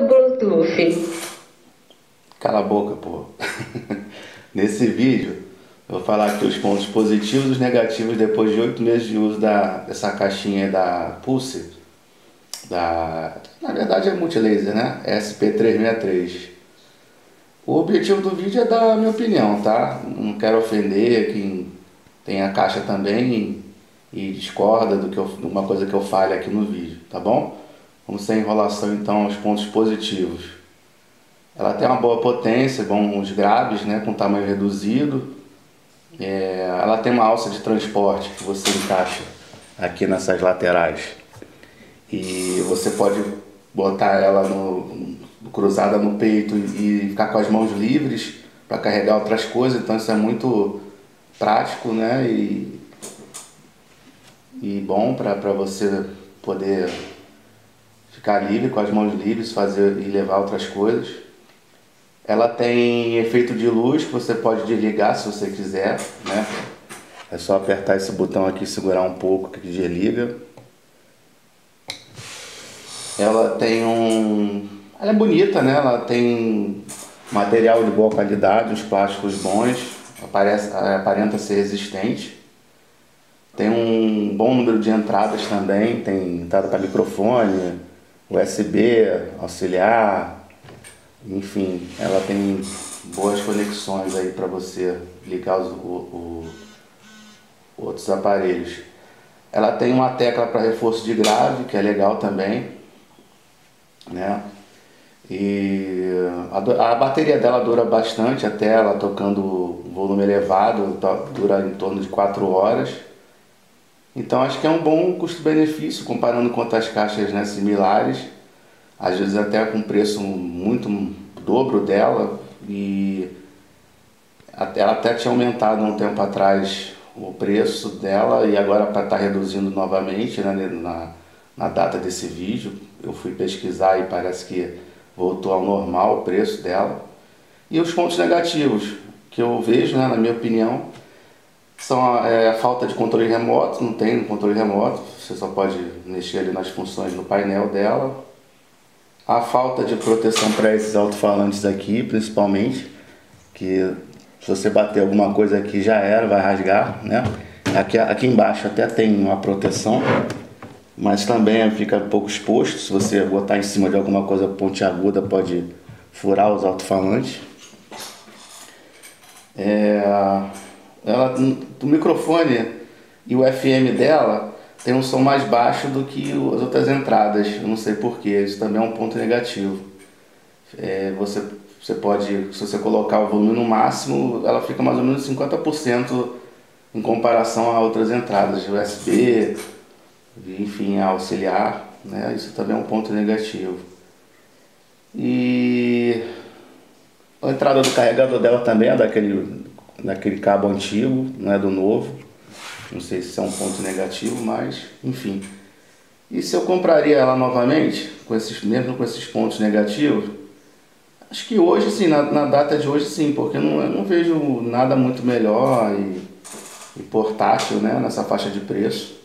do Bluetooth. Cala a boca, pô. Nesse vídeo eu vou falar aqui os pontos positivos e os negativos depois de 8 meses de uso dessa caixinha da Pulse. Na verdade é Multilaser, né? SP363. O objetivo do vídeo é dar a minha opinião, tá? Não quero ofender quem tem a caixa também e discorda de uma coisa que eu fale aqui no vídeo, tá bom? Vamos sem enrolação então aos pontos positivos. Ela tem uma boa potência, bons graves, né? Com tamanho reduzido. Ela tem uma alça de transporte que você encaixa aqui nessas laterais. E você pode botar ela cruzada no peito e ficar com as mãos livres para carregar outras coisas, então isso é muito prático, né? E bom para você poder ficar livre, com as mãos livres, fazer e levar outras coisas. Ela tem efeito de luz que você pode desligar se você quiser, né? É só apertar esse botão aqui, segurar um pouco que desliga. Ela tem ela é bonita, né? Ela tem material de boa qualidade, uns plásticos bons, aparenta ser resistente. Tem um bom número de entradas também, tem entrada para microfone, USB, auxiliar, enfim, ela tem boas conexões aí para você ligar outros aparelhos. Ela tem uma tecla para reforço de grave, que é legal também, né? E a bateria dela dura bastante, até ela tocando volume elevado, dura em torno de 4 horas. Então acho que é um bom custo-benefício, comparando com outras caixas, né, similares. Às vezes até com preço muito dobro dela, e ela até tinha aumentado um tempo atrás o preço dela e agora está reduzindo novamente, né, na data desse vídeo. Eu fui pesquisar e parece que voltou ao normal o preço dela. E os pontos negativos que eu vejo, né, na minha opinião, são a falta de controle remoto. Não tem controle remoto, você só pode mexer ali nas funções no painel dela. A falta de proteção para esses alto-falantes aqui, principalmente, que se você bater alguma coisa aqui já era, vai rasgar, né? Aqui embaixo até tem uma proteção, mas também fica pouco exposto. Se você botar em cima de alguma coisa pontiaguda, pode furar os alto-falantes. O microfone e o FM dela tem um som mais baixo do que as outras entradas. Eu não sei porquê, isso também é um ponto negativo. Você pode, se você colocar o volume no máximo, ela fica mais ou menos 50% em comparação a outras entradas de USB, enfim, a auxiliar, né? Isso também é um ponto negativo. E a entrada do carregador dela também é daquele cabo antigo, não é do novo. Não sei se é um ponto negativo, mas enfim. E se eu compraria ela novamente, mesmo com esses pontos negativos? Acho que hoje sim, na data de hoje sim, porque eu não vejo nada muito melhor e portátil, né, nessa faixa de preço.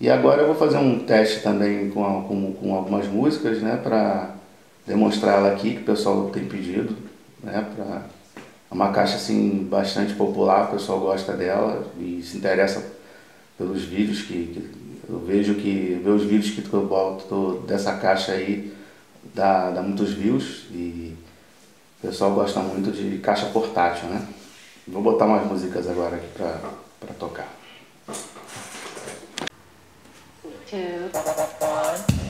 E agora eu vou fazer um teste também com algumas músicas, né, para demonstrar ela aqui, que o pessoal tem pedido, né, é uma caixa assim bastante popular, o pessoal gosta dela e se interessa pelos vídeos que eu vejo, que ver os vídeos que eu boto dessa caixa aí dá muitos views e o pessoal gosta muito de caixa portátil, né? Vou botar umas músicas agora aqui para tocar. 2, 1.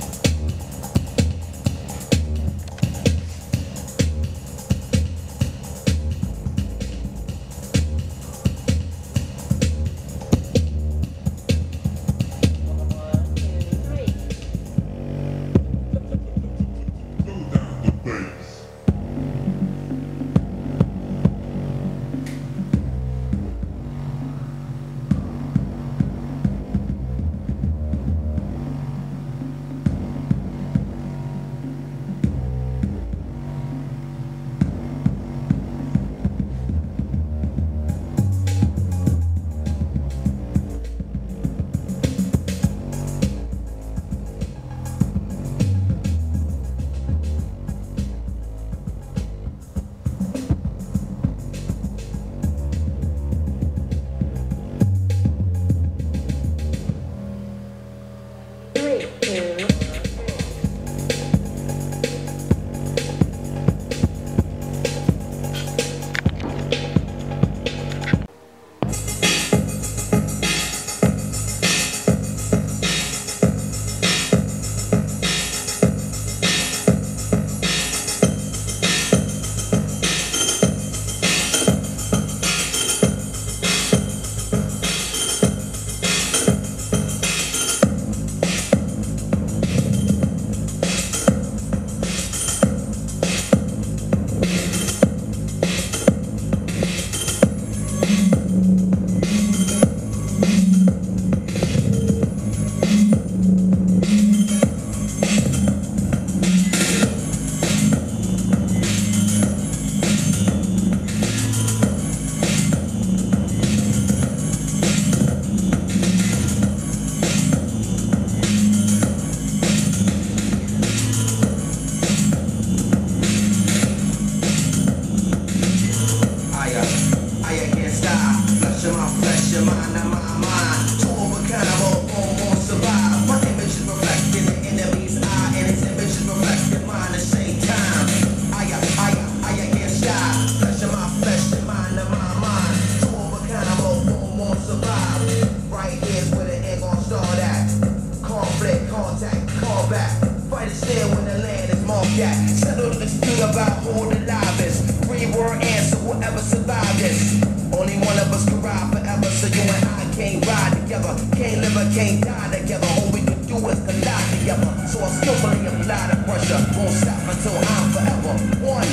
Hellcat, settled the dispute about who the live is. Free world answer, whoever survived this. Only one of us can ride forever, so you and I can't ride together. Can't live or can't die together. All we can do is collide together. So I skillfully apply the pressure. Won't stop until I'm forever one.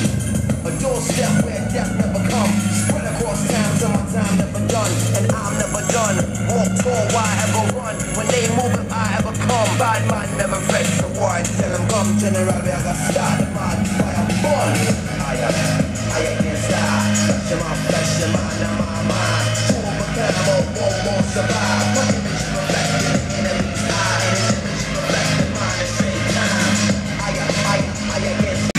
A doorstep where death never comes. Spread across time till my time never done. And I'm never done. Walk tall, why ever run? When they move if I ever come. Bad mind never fetch the war. Tell them come general, I got start the mind. I am born. I am inside. Touching my flesh and mind and my mind. Two of a kind, won't survive. My image reflected in the enemy's eye. And his image reflected mine at the same time. I am inside.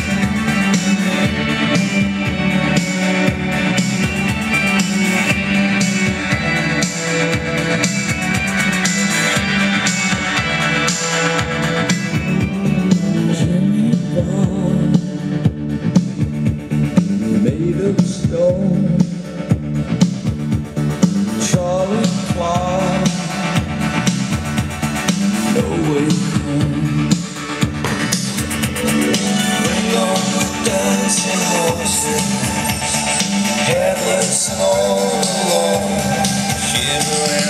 Headless and all alone, shivering.